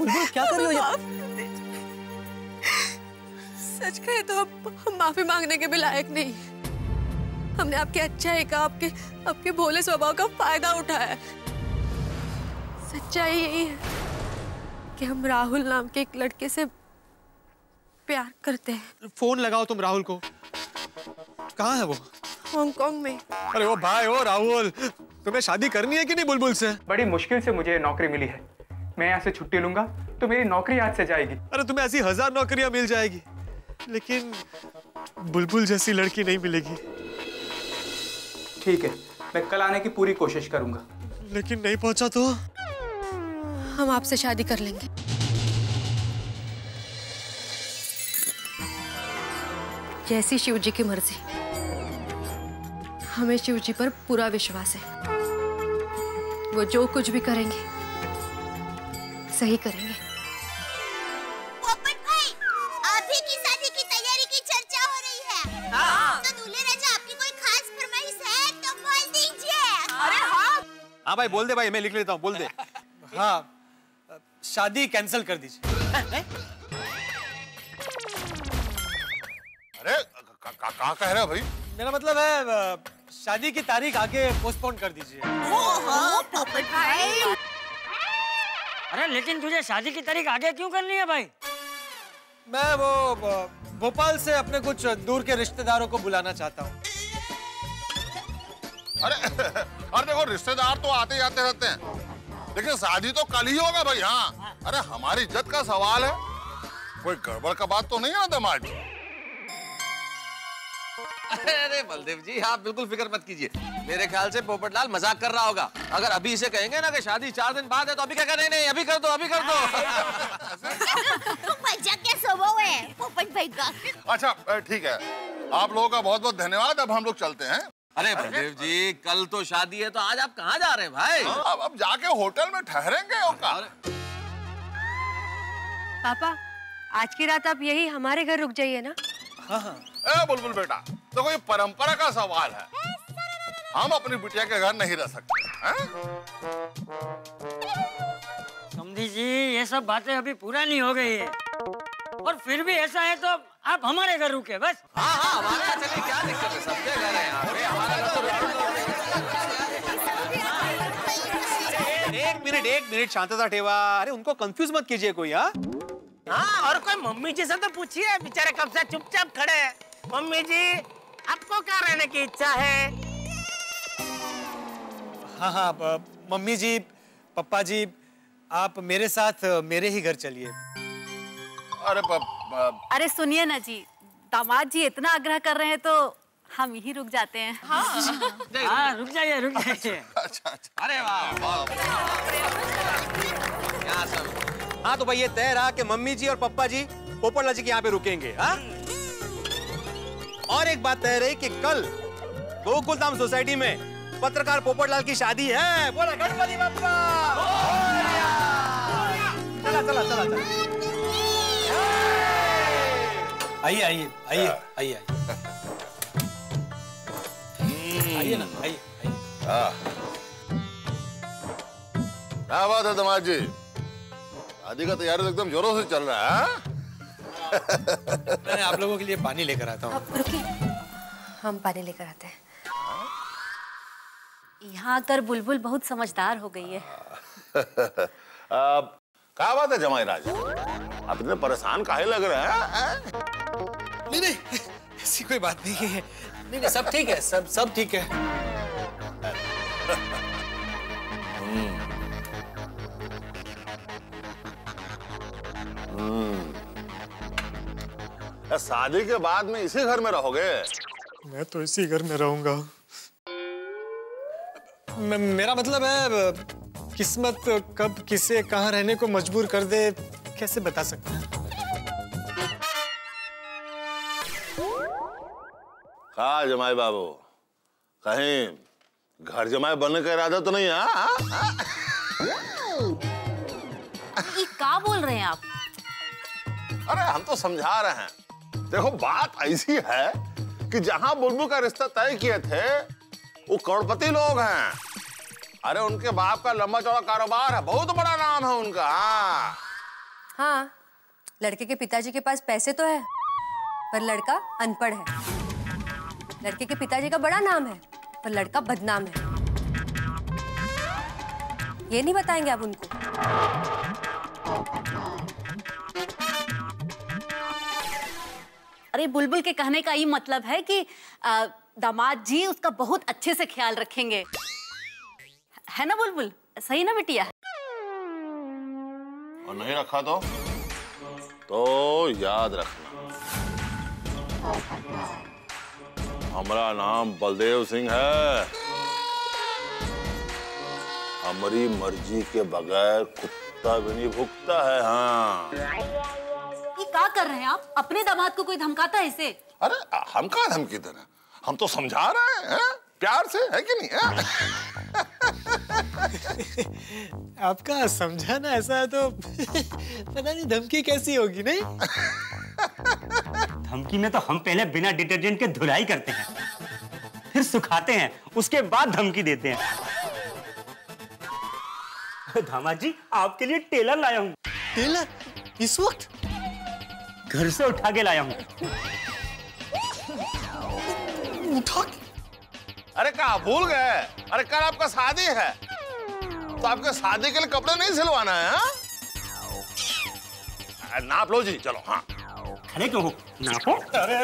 बुलबुल क्या कर रही हो? सच कहे तो हम माफी मांगने के भी लायक नहीं। हमने आपके अच्छाई का, आपके भोले स्वभाव का फायदा उठाया। सच्चाई यही है कि हम राहुल नाम के एक लड़के से प्यार करते हैं। फोन लगाओ तुम राहुल को। कहाँ है वो? हांगकांग में। अरे वो भाई, वो राहुल, तुम्हें शादी करनी है कि नहीं बुलबुल से? बड़ी मुश्किल से मुझे नौकरी मिली है। मैं यहाँ से छुट्टी लूंगा तो मेरी नौकरी हाथ से जाएगी। अरे तुम्हें ऐसी हजार नौकरियां मिल जाएगी, लेकिन बुलबुल जैसी लड़की नहीं मिलेगी। ठीक है, मैं कल आने की पूरी कोशिश करूंगा। लेकिन नहीं पहुंचा तो हम आपसे शादी कर लेंगे। जैसी शिव जी की मर्जी। हमें शिव जी पर पूरा विश्वास है। वो जो कुछ भी करेंगे सही करेंगे। पोपट भाई, आप ही की शादी की तैयारी की चर्चा हो रही है। हाँ। तो दूल्हे राजा, आपकी कोई खास फरमाइश है तो बोल दीजिए। अरे हाँ। हाँ भाई बोल दे भाई, मैं लिख लेता हूँ, बोल दे। हाँ, शादी कैंसिल कर दीजिए। अरे क्या कह रहे हो भाई? मेरा मतलब है शादी की तारीख आगे पोस्टपोन कर दीजिए। पोपट भाई। अरे लेकिन तुझे शादी की तारीख आगे क्यों करनी है भाई? मैं वो भोपाल से अपने कुछ दूर के रिश्तेदारों को बुलाना चाहता हूँ। अरे देखो, रिश्तेदार तो आते जाते रहते हैं, लेकिन शादी तो कल ही होगा भाई। हाँ, अरे हमारी इज्जत का सवाल है, कोई गड़बड़ का बात तो नहीं है दामाद? अरे बलदेव जी, आप बिल्कुल फिक्र मत कीजिए। मेरे ख्याल से पोपटलाल मजाक कर रहा होगा। अगर अभी इसे कहेंगे ना कि शादी 4 दिन बाद है तो अभी क्या करें? नहीं, अभी कर दो, अभी कर दो। मजाक क्या स्वभाव है पोपट भाई का। अच्छा ठीक है, आप लोगों का बहुत बहुत धन्यवाद। अब हम लोग चलते हैं। अरे बलदेव जी, कल तो शादी है तो आज आप कहाँ जा रहे हैं भाई? अब जाके होटल में ठहरेंगे। पापा, आज की रात आप यही हमारे घर रुक जाइए ना। हाँ। ए बुलबुल बेटा, देखो तो ये परंपरा का सवाल है, हम अपनी बिटिया के घर नहीं रह सकते हैं। समझी जी, ये सब बातें अभी पूरा नहीं हो गई है, और फिर भी ऐसा है तो आप हमारे घर रुके बस। हाँ हाँ, हमारे यहाँ चलिए, क्या दिक्कत है, सबके घर है यार। एक मिनट शांतता ठेवा। अरे उनको कंफ्यूज मत कीजिए कोई। हाँ, और कोई मम्मी जी से तो पूछिए, बेचारे कब से चुपचाप खड़े हैं। मम्मी जी, आपको क्या रहने की इच्छा है? हाँ हाँ मम्मी जी, पप्पा जी, आप मेरे साथ मेरे ही घर चलिए। अरे सुनिए ना जी, दामाद जी इतना आग्रह कर रहे हैं तो हम ही रुक जाते हैं। हाँ, रुक जाइए। अच्छा, अरे वाह। हाँ तो भाई ये तय रहा कि मम्मी जी और पप्पा जी पोपटलाल जी के यहाँ पे रुकेंगे। हाँ, और एक बात तय रही कि कल गोकुलधाम सोसाइटी में पत्रकार पोपटलाल की शादी है। बोला गणपति बप्पा। चला। आइए ना। क्या बात है दामाद जी, शादी का तैयारी एकदम जोरों से चल रहा है। मैं आप लोगों के लिए पानी लेकर आता हूँ। आप रुकिए, हम पानी लेकर आते हैं। यहाँ आकर बुलबुल बहुत समझदार हो गई है। क्या बात है जमाई राजा, आप इतने परेशान काहे लग रहे हैं? नहीं, ऐसी कोई बात नहीं है। नहीं, सब ठीक है, सब ठीक है। शादी के बाद में इसी घर में रहोगे? मैं तो इसी घर में रहूंगा। मेरा मतलब है, किस्मत कब किसे कहाँ रहने को मजबूर कर दे, कैसे बता सकते हैं। कहा जमाई बाबू, कहीं घर जमाई बनने का इरादा तो नहीं है? ये क्या बोल रहे हैं आप? अरे हम तो समझा रहे हैं। देखो बात ऐसी है कि जहां बुलबुल का रिश्ता तय किए थे वो करोड़पति लोग हैं। अरे उनके बाप का लंबा चौड़ा कारोबार है, बहुत बड़ा नाम है उनका। हाँ, लड़के के पिताजी के पास पैसे तो है, पर लड़का अनपढ़ है। लड़के के पिताजी का बड़ा नाम है, पर लड़का बदनाम है। ये नहीं बताएंगे आप उनको। अरे बुलबुल के कहने का ये मतलब है कि दामाद जी उसका बहुत अच्छे से ख्याल रखेंगे, है ना बुलबुल? सही ना बिटिया? और नहीं रखा तो याद रखना, हमारा नाम बलदेव सिंह है। हमारी मर्जी के बगैर कुत्ता भी नहीं भुगता है। हाँ, ये क्या कर रहे हैं आप? अपने दामाद को कोई धमकाता है इसे? अरे हम कहाँ धमकी दे रहे हैं, हम तो समझा रहे हैं, है? प्यार से, है कि नहीं? आपका समझाना ऐसा है तो पता नहीं धमकी कैसी होगी। नहीं धमकी में तो हम पहले बिना डिटर्जेंट के धुलाई करते हैं, फिर सुखाते हैं, उसके बाद धमकी देते हैं। धामा जी आपके लिए टेलर लाया हूँ। टेलर? इस वक्त? घर से उठा के लाया हूँ। उठा? अरे कहा भूल गए? अरे कल आपका शादी है, तो आपके शादी के लिए कपड़े नहीं सिलवाना है? हाँ? नाप लो जी, चलो। हाँ अरे क्यों नापो? अरे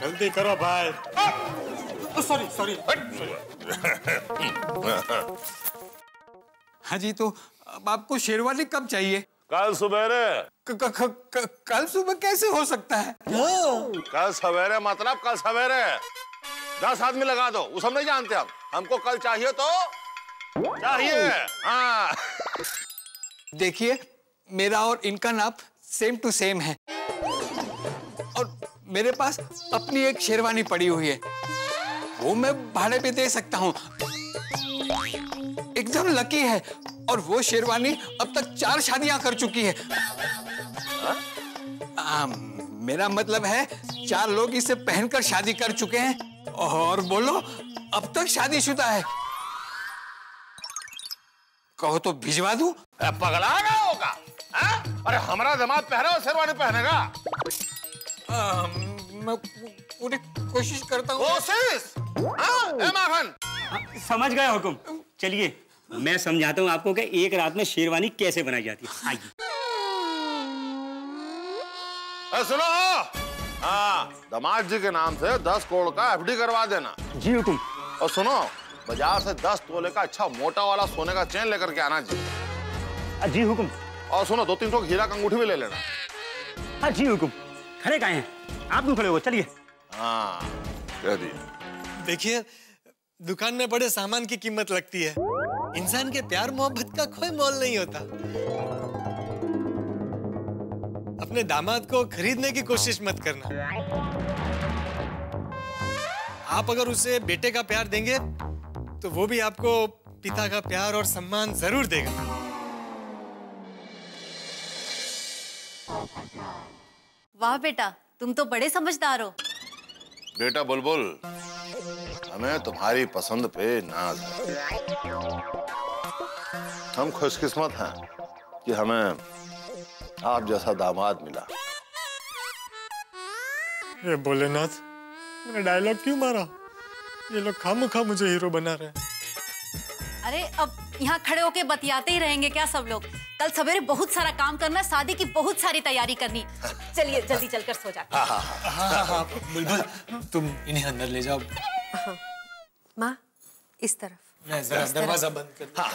जल्दी करो भाई। Sorry sorry. हाँ जी, तो अब आपको शेरवाली कब चाहिए? कल सवेरे। कल सुबह कैसे हो सकता है? कल सवेरे मतलब कल सवेरे 10 आदमी लगा दो, उस हम नहीं जानते। हम हमको कल चाहिए तो चाहिए। हाँ देखिए, मेरा और इनका नाप सेम टू सेम है, और मेरे पास अपनी एक शेरवानी पड़ी हुई है, वो मैं भाड़े पे दे सकता हूँ। एकदम लकी है, और वो शेरवानी अब तक 4 शादियां कर चुकी है। मेरा मतलब है 4 लोग इसे पहनकर शादी कर चुके हैं, और बोलो अब तक शादीशुदा है। कहो तो भिजवा दूं? पगला गया होगा? अरे हमारा दिमाग पहना शेरवानी पहनेगा? मैं पूरी कोशिश करता हूँ। कोशिश? समझ गया हुकुम। चलिए मैं समझाता हूँ आपको कि एक रात में शेरवानी कैसे बनाई जाती है। आइए। सुनो, हाँ दामाद जी के नाम से 10 करोड़ का एफडी करवा देना। जी हुकुम। और सुनो, बाजार से 10 तोले का अच्छा मोटा वाला सोने का चेन लेकर के आना। जी जी हुकुम। और सुनो, 200-300 हीरा का अंगूठी भी ले लेना। हाँ जी हुकुम। खड़े काहे हैं आप? क्यों खड़े हो? चलिए। हाँ कह दिया। देखिए, दुकान में बड़े सामान की कीमत लगती है, इंसान के प्यार मोहब्बत का कोई मोल नहीं होता। अपने दामाद को खरीदने की कोशिश मत करना। आप अगर उसे बेटे का प्यार देंगे तो वो भी आपको पिता का प्यार और सम्मान जरूर देगा। वाह बेटा, तुम तो बड़े समझदार हो। बेटा बुलबुल, हमें तुम्हारी पसंद पे नाज है। हम खुशकिस्मत हैं कि हमें आप जैसा दामाद मिला। ये भोलेनाथ, मैंने डायलॉग क्यों मारा? ये लोग खामखा मुझे हीरो बना रहे हैं। अरे अब यहाँ खड़े होके बतियाते ही रहेंगे क्या सब लोग? कल सवेरे बहुत सारा काम करना, शादी की बहुत सारी तैयारी करनी। चलिए जल्दी चलकर सो जाते हैं। हाँ, बुलबुल तुम इन्हें अंदर ले जाओ। हाँ। माँ इस तरफ। मैं जरा दरवाजा बंद कर दूँ। हाँ।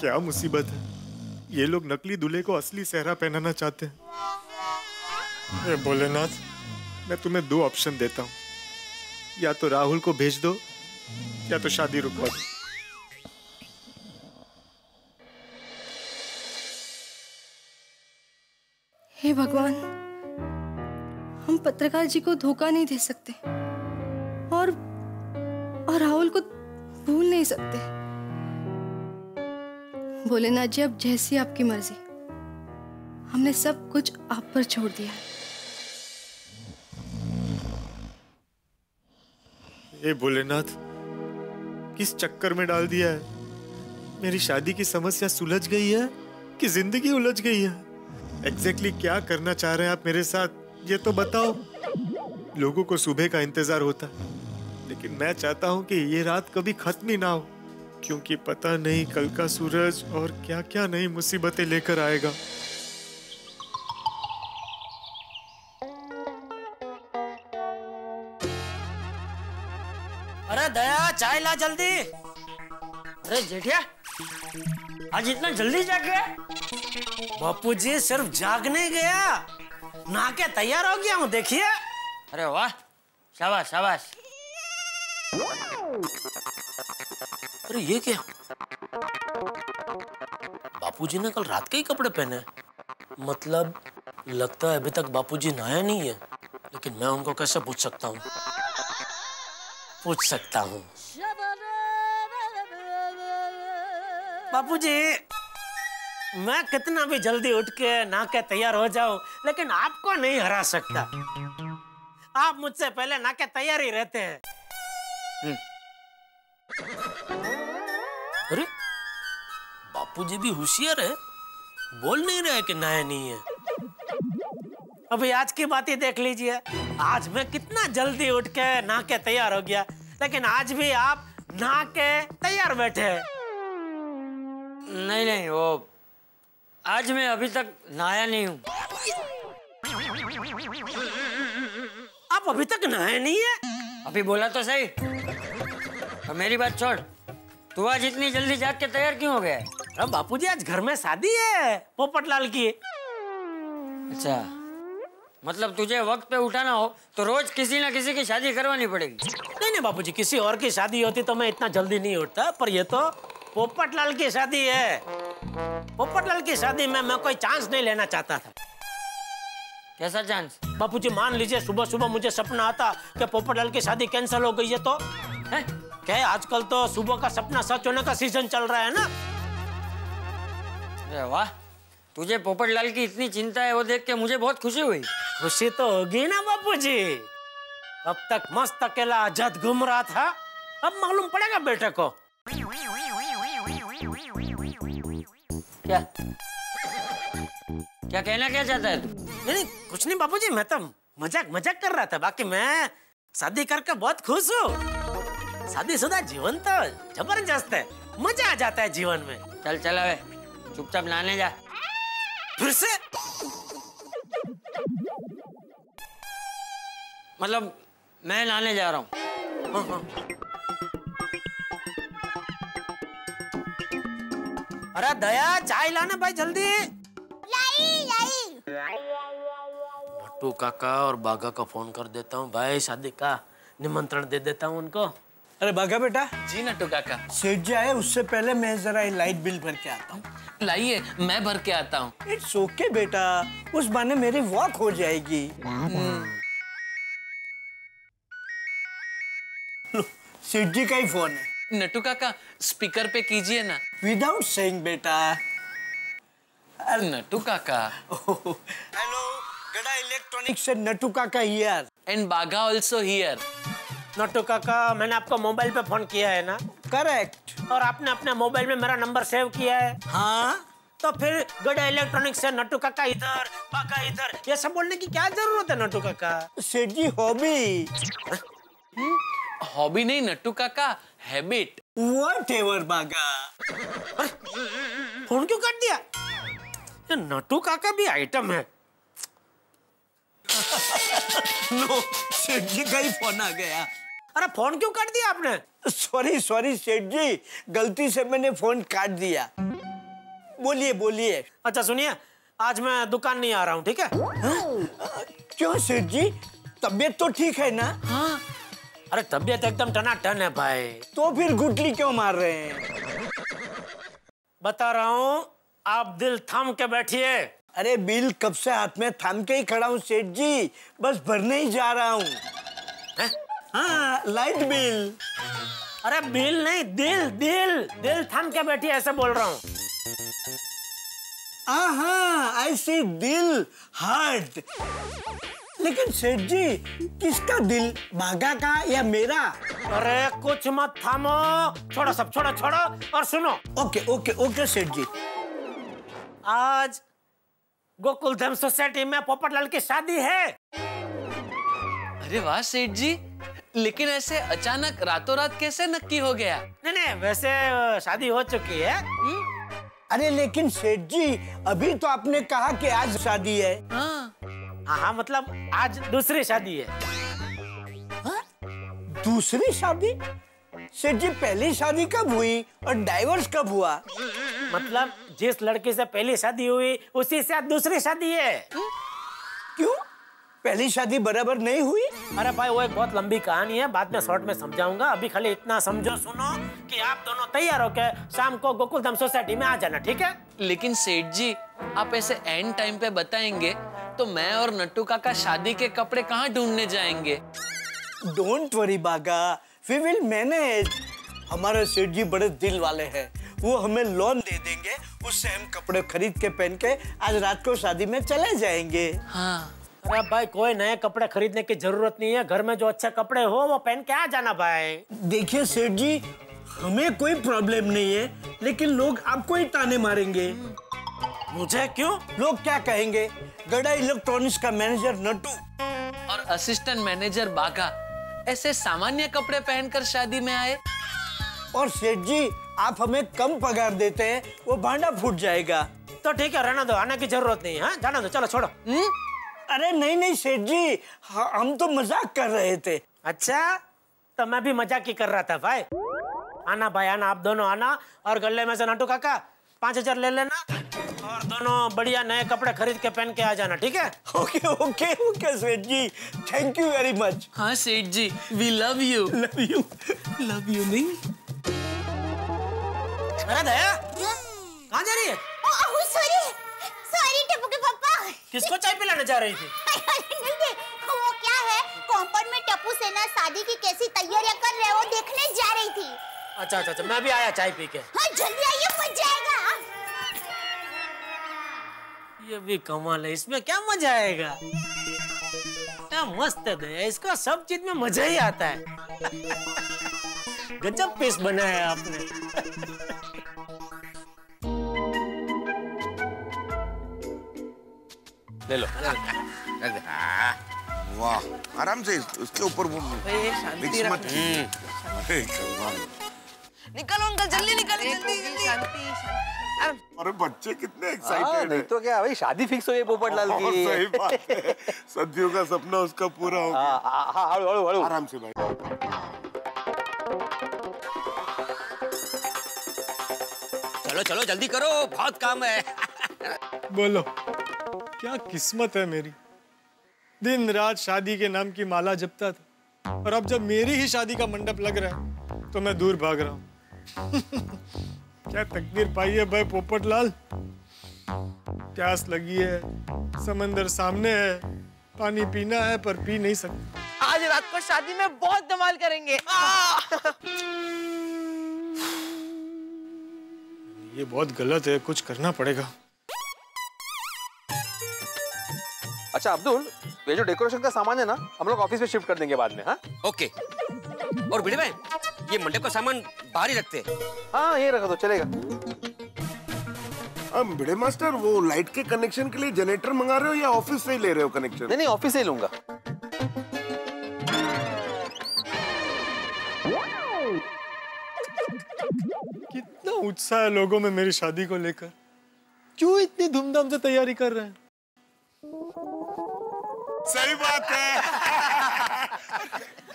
क्या मुसीबत है, ये लोग नकली दूल्हे को असली सेहरा पहनाना चाहते हैं। ए भोलेनाथ, मैं तुम्हें 2 ऑप्शन देता हूँ, या तो राहुल को भेज दो या तो शादी रुकवा दो। हम पत्रकार जी को धोखा नहीं दे सकते और राहुल को भूल नहीं सकते। भोलेनाथ जी, अब जैसी आपकी मर्जी। हमने सब कुछ आप पर छोड़ दिया। ये भोलेनाथ किस चक्कर में डाल दिया है? मेरी शादी की समस्या सुलझ गई है कि जिंदगी उलझ गई है? एग्जैक्टली क्या करना चाह रहे हैं आप मेरे साथ, ये तो बताओ। लोगों को सुबह का इंतजार होता है, लेकिन मैं चाहता हूँ कि ये रात कभी खत्म ही ना हो, क्योंकि पता नहीं कल का सूरज और क्या क्या नई मुसीबतें लेकर आएगा। अरे दया, चाय ला जल्दी। अरे जेठिया, आज इतना जल्दी जाग गया? बापूजी सिर्फ जागने गया, नहा के तैयार हो गया हूँ, देखिए। अरे वाह, शाबाश शाबाश। अरे ये क्या, बापूजी ने कल रात के ही कपड़े पहने। मतलब लगता है अभी तक बापूजी नहाया नहीं है, लेकिन मैं उनको कैसे पूछ सकता हूँ? पूछ सकता हूँ। बापूजी, मैं कितना भी जल्दी उठ के नहा के तैयार हो जाऊं, लेकिन आपको नहीं हरा सकता। आप मुझसे पहले नहा के तैयार ही रहते हैं। अरे बापूजी भी होशियार है, बोल नहीं रहे कि नहाया नहीं है। अभी आज की बात ही देख लीजिए, आज मैं कितना जल्दी उठ के नहा के तैयार हो गया, लेकिन आज भी आप नहा के तैयार बैठे हैं। नहीं नहीं, वो आज मैं अभी तक नहाया नहीं हूँ। आप अभी तक नहाया नहीं है? अभी बोला तो सही। तो मेरी बात छोड़, तू आज इतनी जल्दी जाग के तैयार क्यों हो गया? अरे बापूजी, आज घर में शादी है पोपटलाल की। अच्छा, मतलब तुझे वक्त पे उठाना हो तो रोज किसी ना किसी की शादी करवानी पड़ेगी। नहीं नहीं बापूजी, किसी और की शादी होती तो मैं इतना जल्दी नहीं उठता, पर ये तो पोपटलाल की शादी है। पोपटलाल की शादी में मैं कोई चांस नहीं लेना चाहता था। कैसा चांस? बापूजी मान लीजिए, सुबह सुबह मुझे सपना आता कि पोपटलाल की शादी कैंसिल हो गई है तो है? क्या आजकल तो सुबह का सपना सच होने का सीजन चल रहा है ना। अरे वाह, तुझे पोपटलाल की इतनी चिंता है, वो देख के मुझे बहुत खुशी हुई। खुशी तो होगी ना बापूजी, अब तक मस्त अकेला आजाद घूम रहा था, अब मालूम पड़ेगा बेटे को। क्या क्या कहना क्या चाहता है तू? नहीं कुछ नहीं बापूजी, मैं तो मजाक मजाक कर रहा था। बाकी मैं शादी करके बहुत खुश हूँ। शादीशुदा जीवन तो जबरदस्त है, मजा आ जाता है जीवन में। चल चल, अबे चुपचाप नहाने जा। फिर से? मतलब मैं नहाने जा रहा हूँ। हाँ हाँ। अरे दया, चाय लाना भाई जल्दी। लाई लाई। नट्टू काका और बाघा का फोन कर देता हूँ भाई, शादी का निमंत्रण दे देता हूँ उनको। अरे बाघा बेटा। जी नट्टू काका। सेठ जी आए उससे पहले मैं जरा लाइट बिल भर के आता हूँ। लाइए, मैं भर के आता हूँ। इट्स ओके बेटा, उस बहाने मेरी वॉक हो जाएगी। सेठ जी का ही फोन है। नट्टू काका स्पीकर पे कीजिए ना। विदाउट सेइंग बेटा। नट्टू काका। हेलो, गड़ा इलेक्ट्रॉनिक्स से नट्टू काका here and Bagha also here. Nattu काका, मैंने आपको मोबाइल पे फोन किया है ना? करेक्ट। और आपने अपने मोबाइल में मेरा नंबर सेव किया है? हाँ। तो फिर गड़ा इलेक्ट्रॉनिक्स से नट्टू काका इधर, बाघा इधर, ये सब बोलने की क्या जरूरत है नट्टू काका? सेठ जी हॉबी। हॉबी नहीं नट्टू काका, हैबिट। व्हाटएवर बागा। फोन क्यों काट दिया? ये नट्टू काका भी आइटम है। नो, सेठ जी का ही फोन आ गया। अरे फोन क्यों काट दिया आपने? सॉरी सॉरी सेठ जी, गलती से मैंने फोन काट दिया। बोलिए बोलिए। अच्छा सुनिए, आज मैं दुकान नहीं आ रहा हूँ, ठीक है? क्यों सेठ जी, तबीयत तो ठीक है ना? हाँ। अरे तबीयत एकदम टनाटन है भाई। तो फिर गुटली क्यों मार रहे हैं? बता रहा हूँ, आप दिल थाम के बैठिए। अरे बिल कब से हाथ में थाम के ही खड़ा हूँ सेठ जी, बस भरने ही जा रहा हूँ। हाँ लाइट बिल। अरे बिल नहीं, दिल दिल दिल थाम के बैठी ऐसे बोल रहा हूँ। हाँ आई सी दिल, हार्ट। लेकिन सेठ जी किसका दिल, भागा का या मेरा? अरे कुछ मत थामो, छोड़ो सब, छोड़ो छोड़ो और सुनो। ओके ओके ओके सेठ जी। आज गोकुलधाम सोसाइटी में पोपटलाल की शादी है। अरे वाह सेठ जी, लेकिन ऐसे अचानक रातों रात कैसे नक्की हो गया? नहीं नहीं वैसे शादी हो चुकी है। अरे लेकिन सेठ जी अभी तो आपने कहा कि आज शादी है। हाँ मतलब आज दूसरी शादी है। हाँ? दूसरी शादी? सेठ जी पहली शादी कब हुई और डाइवोर्स कब हुआ? मतलब जिस लड़की से पहली शादी हुई उसी से आज दूसरी शादी है। क्यों? पहली शादी बराबर नहीं हुई? अरे भाई वो एक बहुत लंबी कहानी है, बाद में शॉर्ट में समझाऊंगा। अभी खाली इतना समझो, सुनो कि आप दोनों तैयार होकर शाम को गोकुलधाम सोसाइटी में आ जाना, ठीक है? लेकिन सेठ जी आप ऐसे एंड टाइम पे बताएंगे तो मैं और नट्टू काका शादी के कपड़े कहाँ ढूंढने जाएंगे? Don't worry Bagha, we will manage. हमारे सेठ जी बड़े दिल वाले हैं, वो हमें लोन दे देंगे, उससे हम कपड़े खरीद के पहन के आज रात को शादी में चले जाएंगे। हाँ। अरे भाई कोई नए कपड़े खरीदने की जरूरत नहीं है, घर में जो अच्छे कपड़े हो वो पहन के आ जाना भाई। देखिए सेठ जी हमें कोई प्रॉब्लम नहीं है, लेकिन लोग आपको ही ताने मारेंगे। मुझे क्यों? लोग क्या कहेंगे, गड़ा इलेक्ट्रॉनिक्स का मैनेजर नट्टू और असिस्टेंट मैनेजर बाघा ऐसे सामान्य कपड़े पहनकर शादी में आए। और सेठ जी आप हमें कम पगार देते हैं, वो भांडा फूट जाएगा। तो ठीक है रहने दो, आने की जरूरत नहीं है, जाना दो, चलो छोड़ो। अरे नहीं नहीं सेठ जी, हम तो मजाक कर रहे थे। अच्छा तो मैं भी मजाक ही कर रहा था भाई। आना भाई आना, आप दोनों आना, और गले में से नट्टू काका 5000 ले लेना और दोनों बढ़िया नए कपड़े खरीद के पहन के आ जाना, ठीक है? ओके ओके ओके सेठ जी, थैंक यू वेरी मच। हाँ सेठ जी we love you, love you love you. नहीं अरे दया कहाँ जा रही है? सॉरी सॉरी टप्पू के पापा। किसको चाय पिलाने जा रही थी? नहीं वो क्या है, कंपाउंड में टप्पू सेना शादी की कैसी तैयारियां कर रहे हो देखने जा रही थी। अच्छा अच्छा मैं भी आया चाय पी के। हाँ जल्दी आइए मच जाएगा। ये भी कमाल है, इसमें क्या मजा आएगा, क्या मस्त है दया, इसको सब चीज में मजा ही आता है। गजब पेश बनाया आपने। ले लो। वाह आराम से उसके ऊपर वो मिक्स मत कीजिए। निकलो अंकल जल्दी निकलो जल्दी जल्दी। अरे बच्चे कितने एक्साइटेड हैं। तो क्या भाई शादी फिक्स हो गई पोपटलाल की। सही बात है, सदियों का सपना उसका पूरा हो गया। आराम से भाई चलो चलो जल्दी करो, बहुत काम है। बोलो क्या किस्मत है मेरी, दिन रात शादी के नाम की माला जपता था और अब जब मेरी ही शादी का मंडप लग रहा है तो मैं दूर भाग रहा हूँ। क्या तकदीर पाई है भाई पोपटलाल। प्यास लगी है, समंदर सामने है, पानी पीना है पर पी नहीं सकता। आज रात को शादी में बहुत धमाल करेंगे। ये बहुत गलत है, कुछ करना पड़ेगा। अच्छा अब्दुल, ये जो डेकोरेशन का सामान है ना हम लोग ऑफिस में शिफ्ट कर देंगे बाद में। हाँ ओके। और भिड़े भाई ये मंडप का सामान बाहर ही रखते हैं। हाँ ये रखा तो चलेगा। अब भिड़े मास्टर वो लाइट के कनेक्शन के लिए जनरेटर मंगा रहे हो या ऑफिस से ही ले रहे हो कनेक्शन? नहीं नहीं ऑफिस से ही लूंगा। कितना उत्साह है लोगों में मेरी शादी को लेकर, क्यों इतनी धूमधाम से तैयारी कर रहे हैं? सही बात है।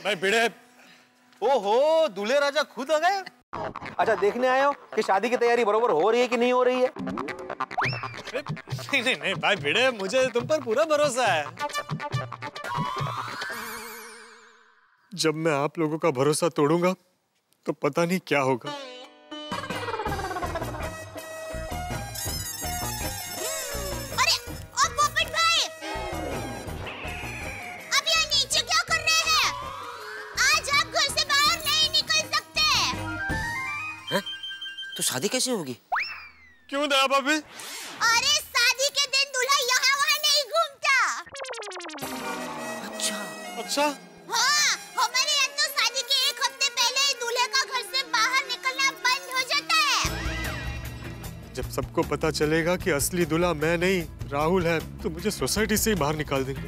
भाई भिड़े, ओहो दूल्हे राजा खुद आ गए। अच्छा देखने आए हो कि शादी की तैयारी बरोबर हो रही है कि नहीं हो रही है? नहीं नहीं नहीं भाई भिड़े, मुझे तुम पर पूरा भरोसा है। जब मैं आप लोगों का भरोसा तोड़ूंगा तो पता नहीं क्या होगा। अरे तो शादी कैसे होगी? क्यों दया भाभी? अरे शादी के दिन दूल्हा यहाँ वहाँ नहीं घूमता। अच्छा अच्छा। हाँ, हमारे यहाँ तो शादी के एक हफ्ते पहले ही दूल्हे का घर से बाहर निकलना बंद हो जाता है। जब सबको पता चलेगा कि असली दूल्हा मैं नहीं राहुल है तो मुझे सोसाइटी से ही बाहर निकाल देंगे।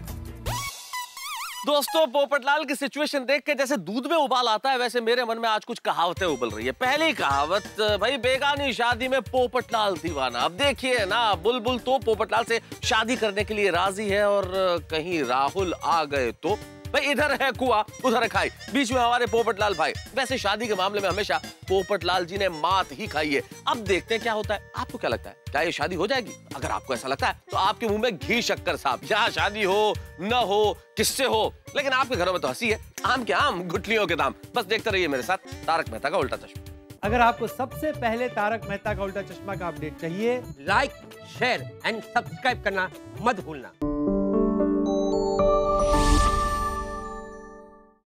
दोस्तों पोपटलाल की सिचुएशन देख के जैसे दूध में उबाल आता है वैसे मेरे मन में आज कुछ कहावतें उबल रही है। पहली कहावत भाई बेगानी शादी में पोपटलाल दीवाना। अब देखिए ना बुलबुल तो पोपटलाल से शादी करने के लिए राजी है और कहीं राहुल आ गए तो भाई इधर है कुआ उधर है खाई। बीच में हमारे पोपटलाल भाई। वैसे शादी के मामले में हमेशा पोपटलाल जी ने मात ही खाई है। अब देखते हैं क्या होता है। आपको क्या लगता है क्या ये शादी हो जाएगी? अगर आपको ऐसा लगता है तो आपके मुंह में घी शक्कर साहब। यहाँ शादी हो न हो किससे हो लेकिन आपके घरों में तो हंसी है। आम के आम गुठलियों के दाम। बस देखते रहिए मेरे साथ तारक मेहता का उल्टा चश्मा। अगर आपको सबसे पहले तारक मेहता का उल्टा चश्मा का अपडेट चाहिए लाइक शेयर एंड सब्सक्राइब करना मत भूलना।